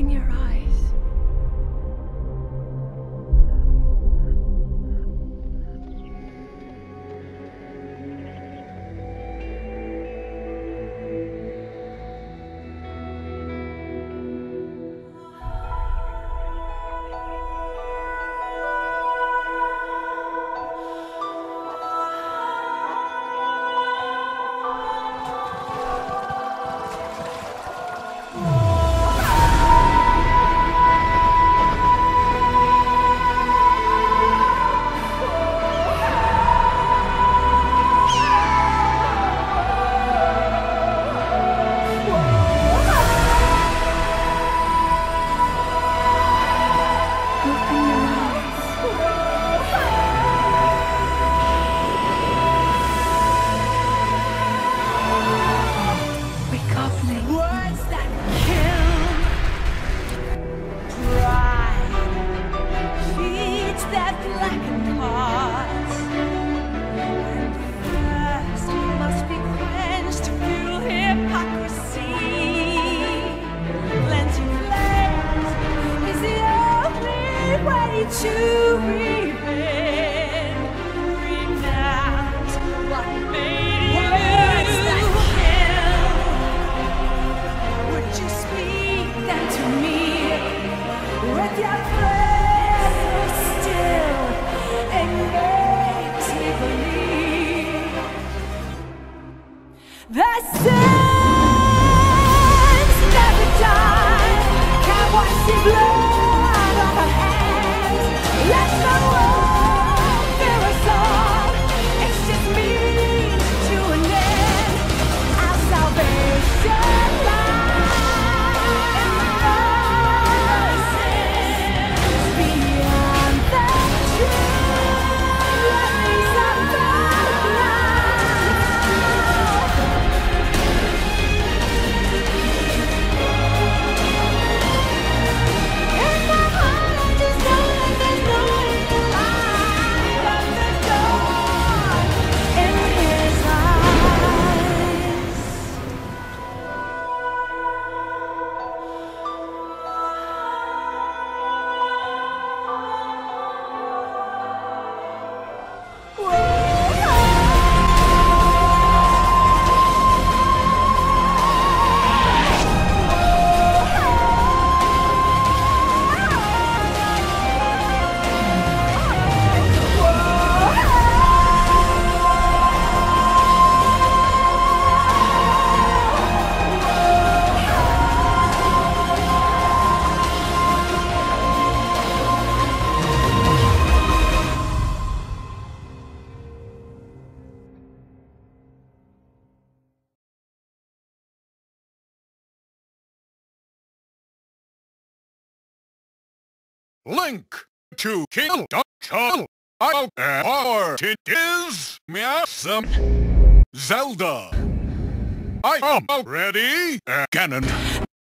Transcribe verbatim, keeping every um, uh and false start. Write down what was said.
open your eyes. Link to kill the child. Our it is awesome. Zelda. I am ready. Ganon.